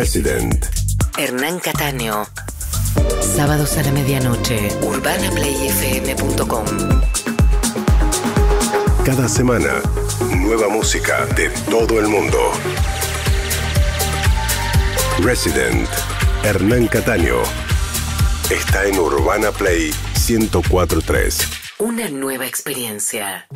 Resident. Hernán Cattaneo. Sábados a la medianoche. UrbanaPlayFM.com. Cada semana, nueva música de todo el mundo. Resident. Hernán Cattaneo. Está en Urbana Play 104.3. Una nueva experiencia.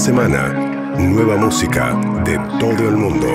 semana, nueva música de todo el mundo.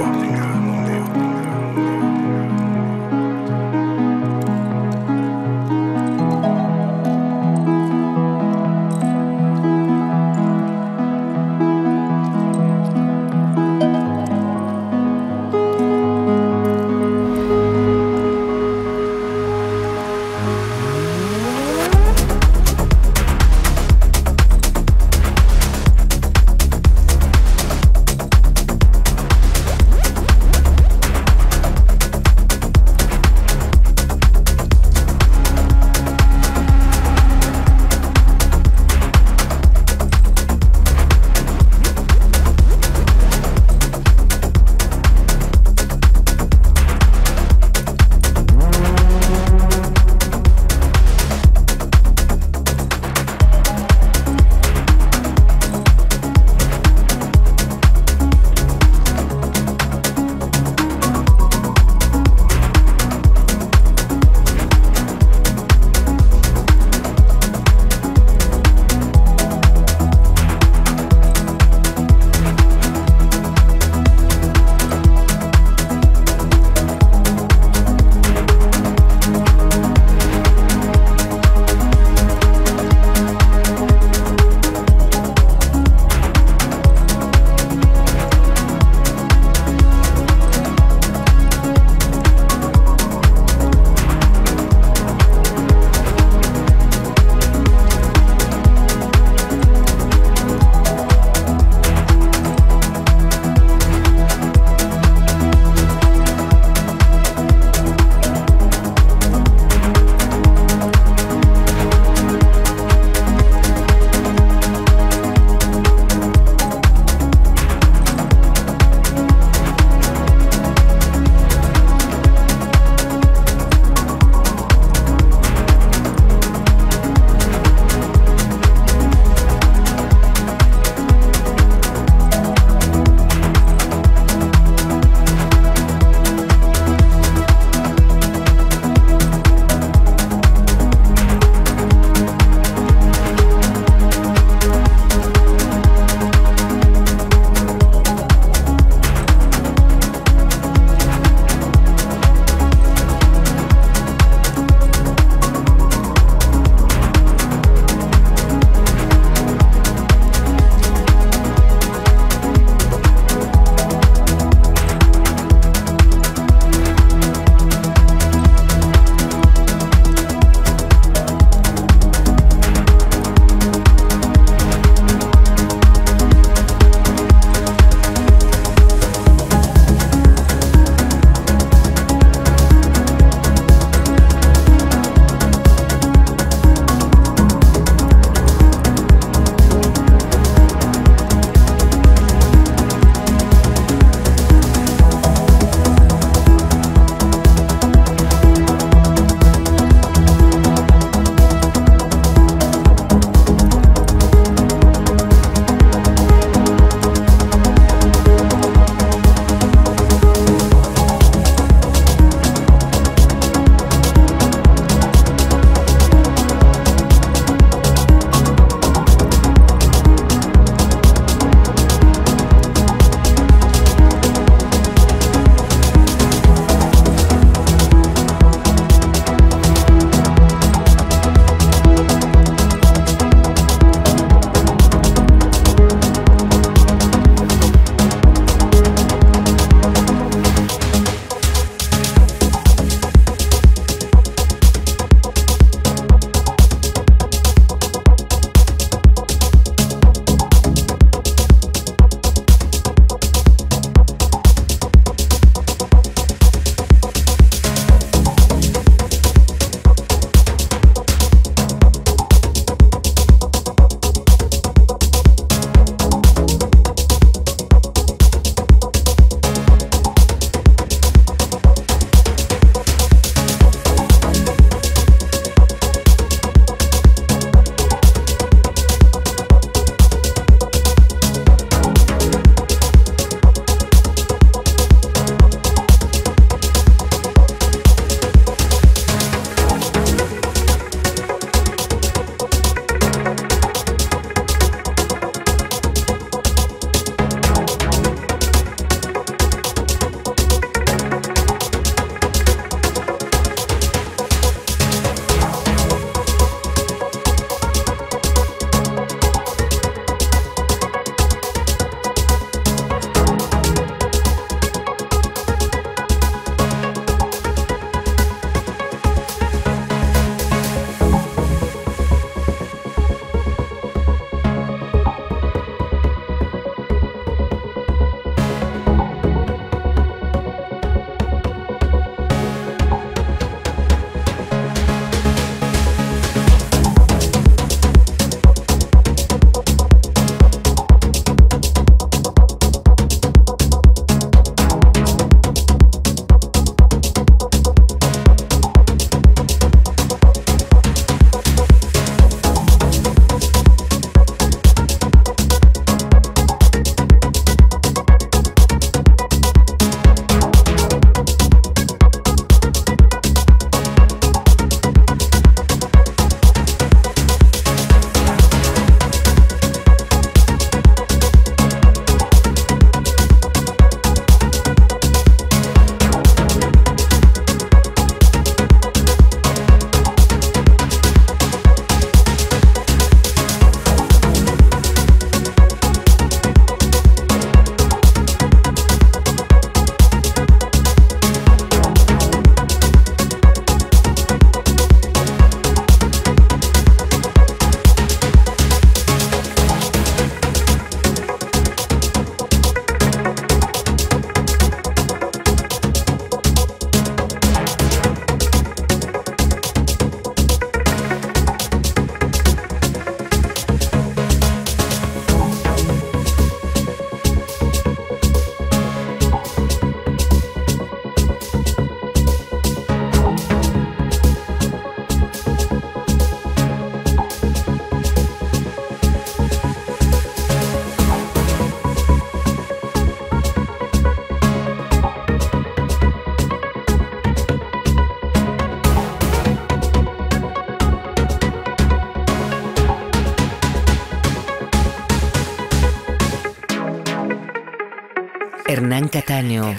Hernán Cattaneo.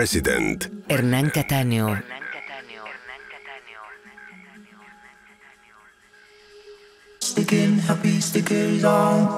Resident. Hernán Cattaneo. Sticking happy stickers on.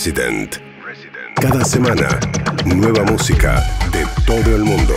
Resident. Cada semana, nueva música de todo el mundo.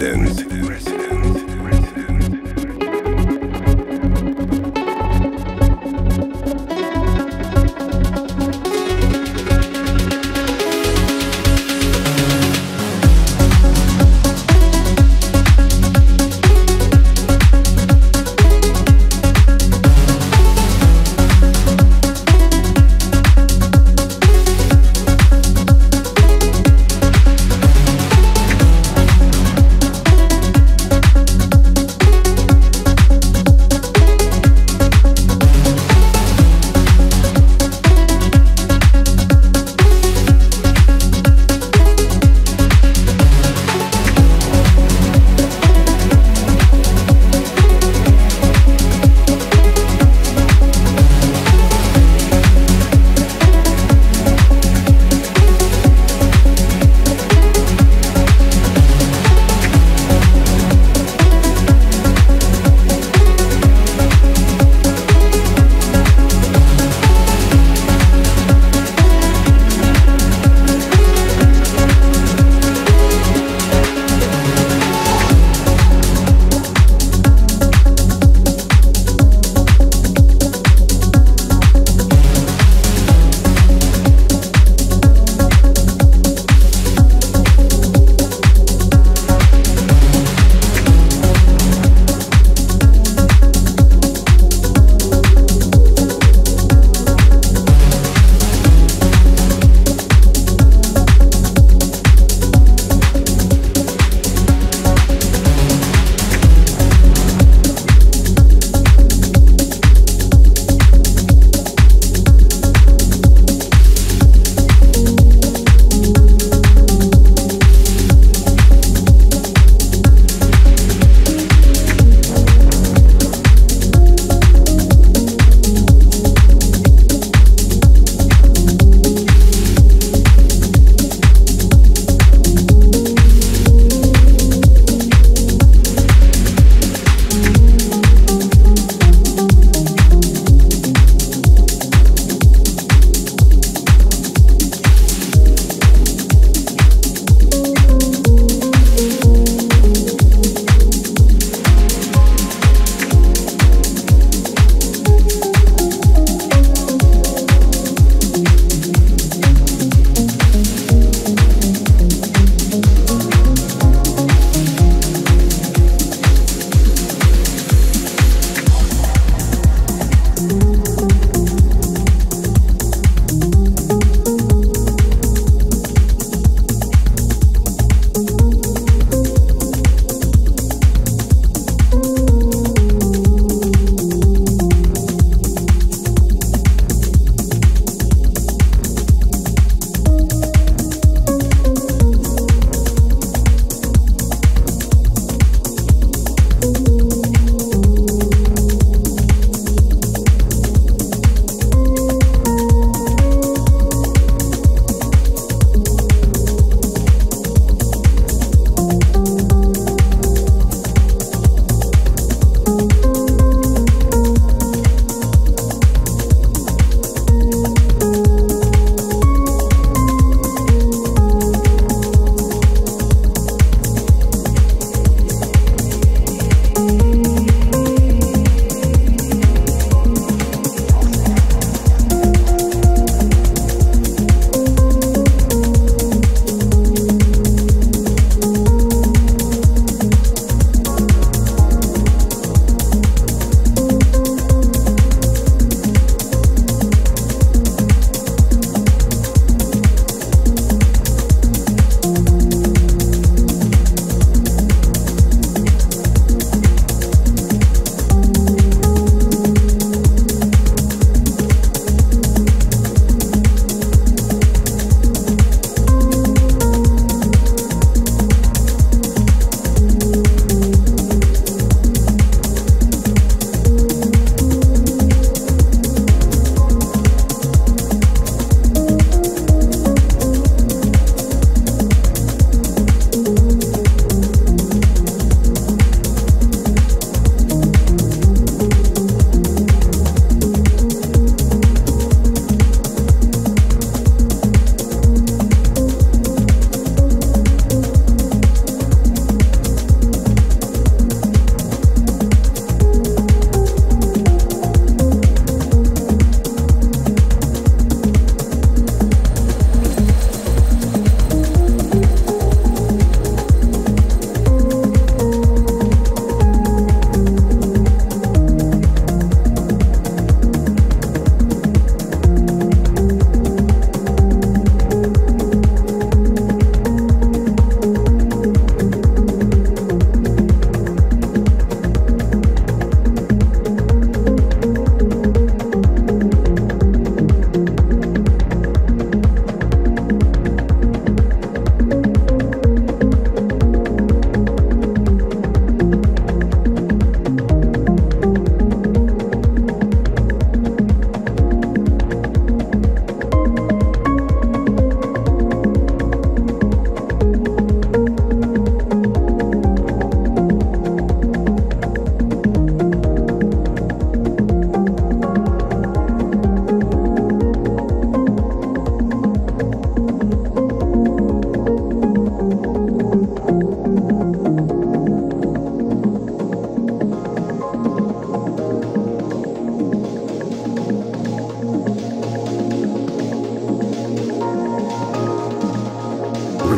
Resident.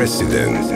Resident.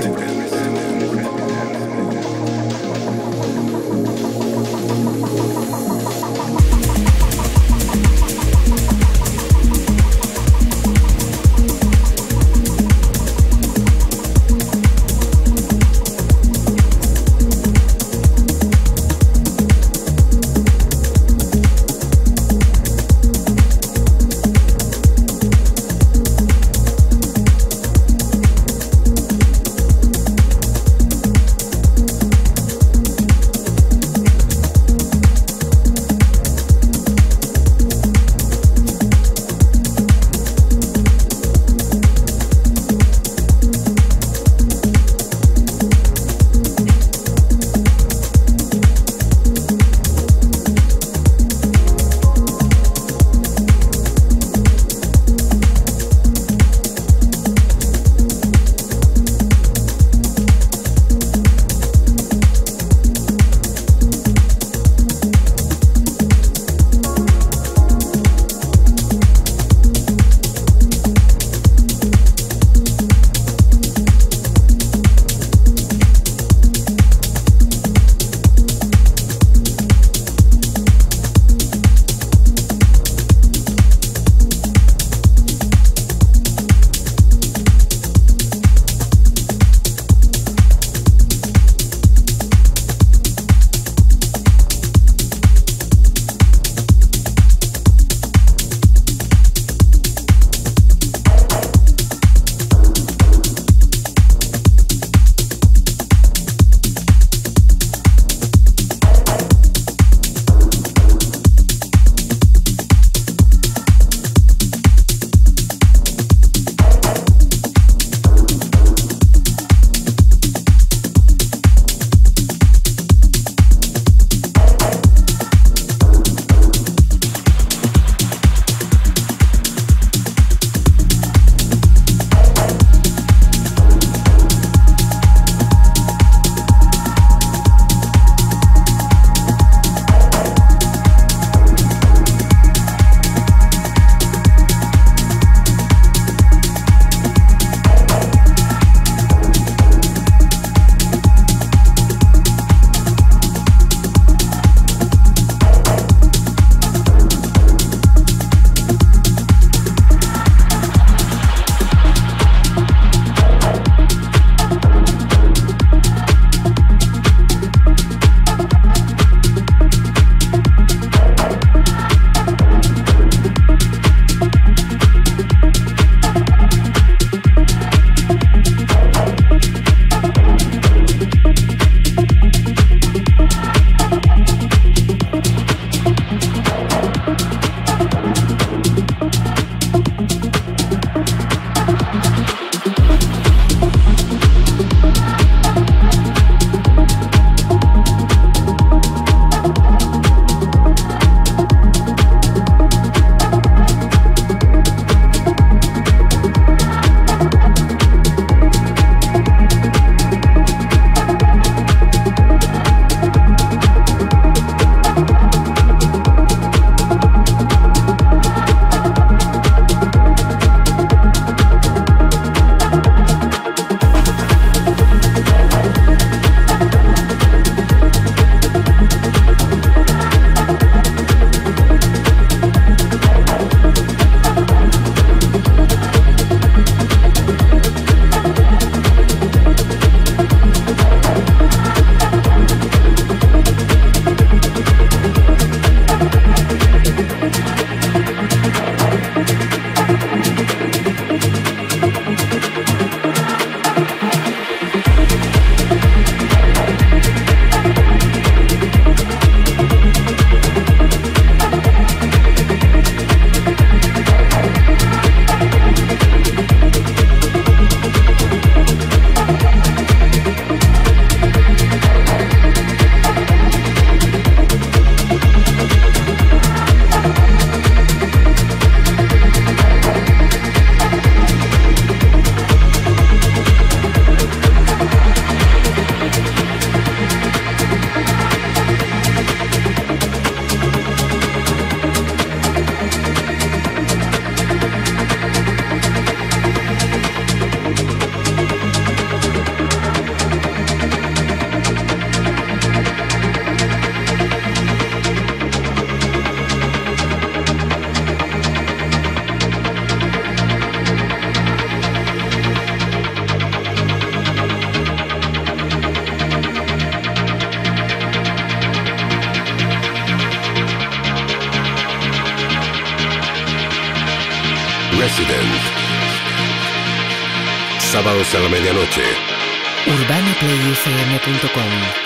Resident. Sábados a la medianoche. UrbanaPlayFM.com.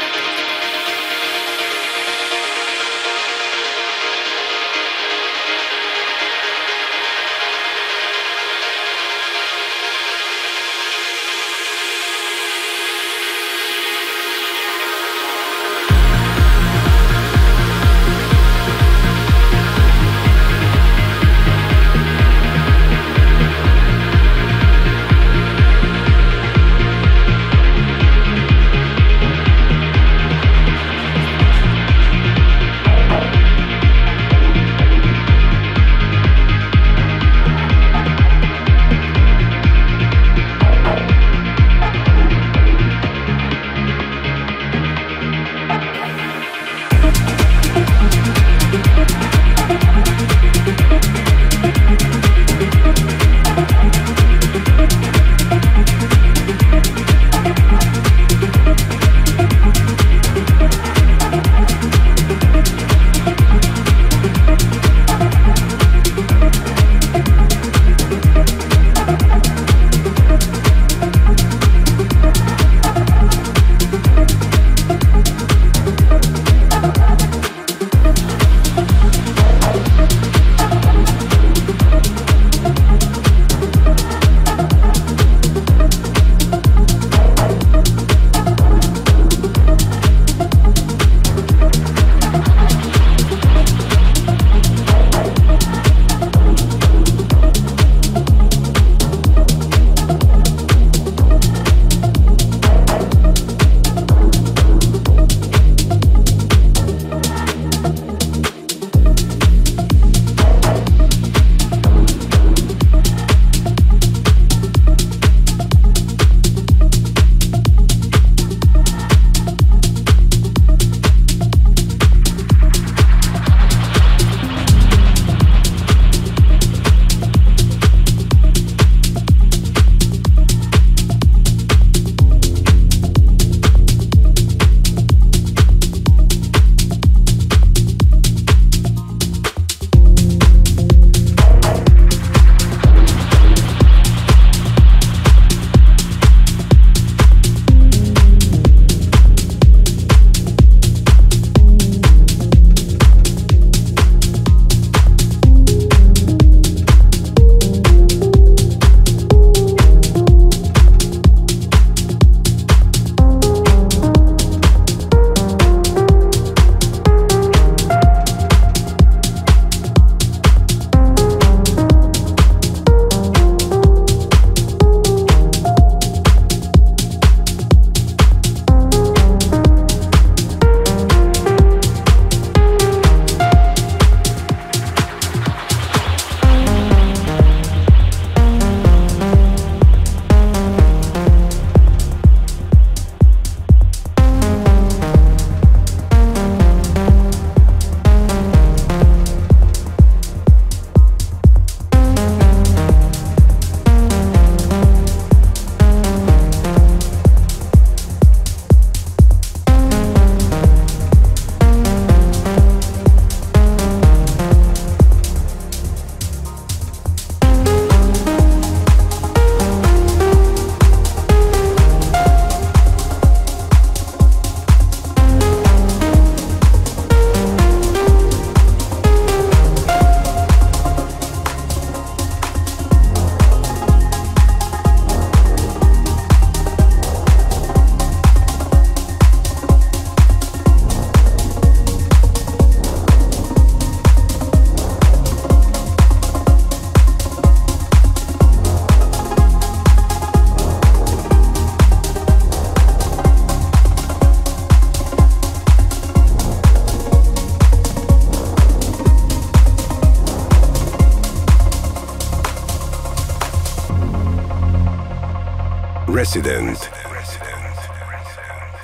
Resident.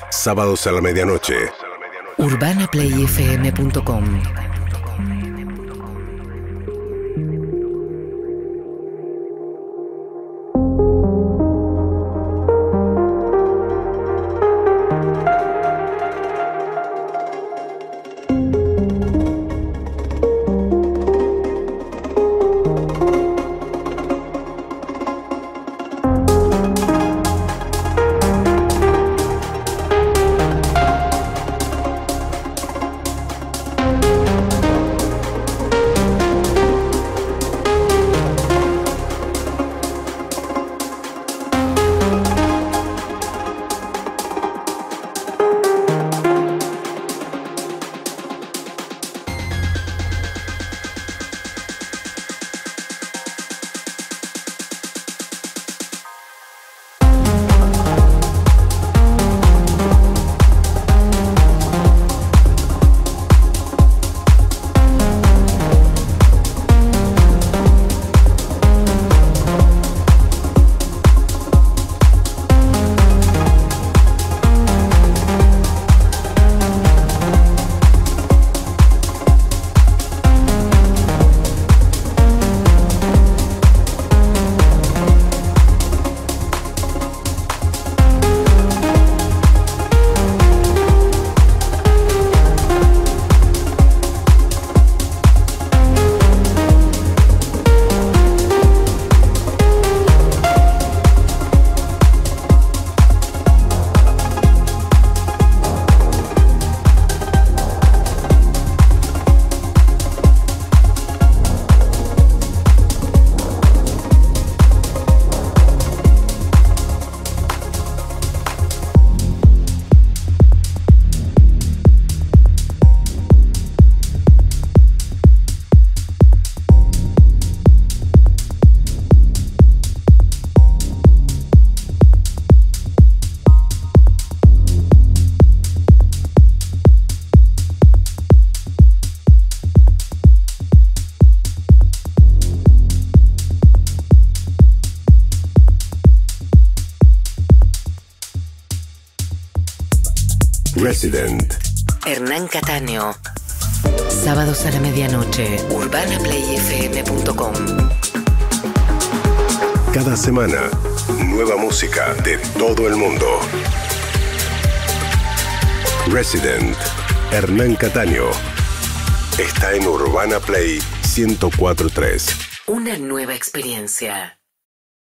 Sábados a la medianoche. UrbanaPlayFM.com. Resident. Hernán Cattaneo. Sábados a la medianoche. UrbanaPlayFM.com. Cada semana, nueva música de todo el mundo. Resident. Hernán Cattaneo. Está en Urbana Play 104.3. Una nueva experiencia.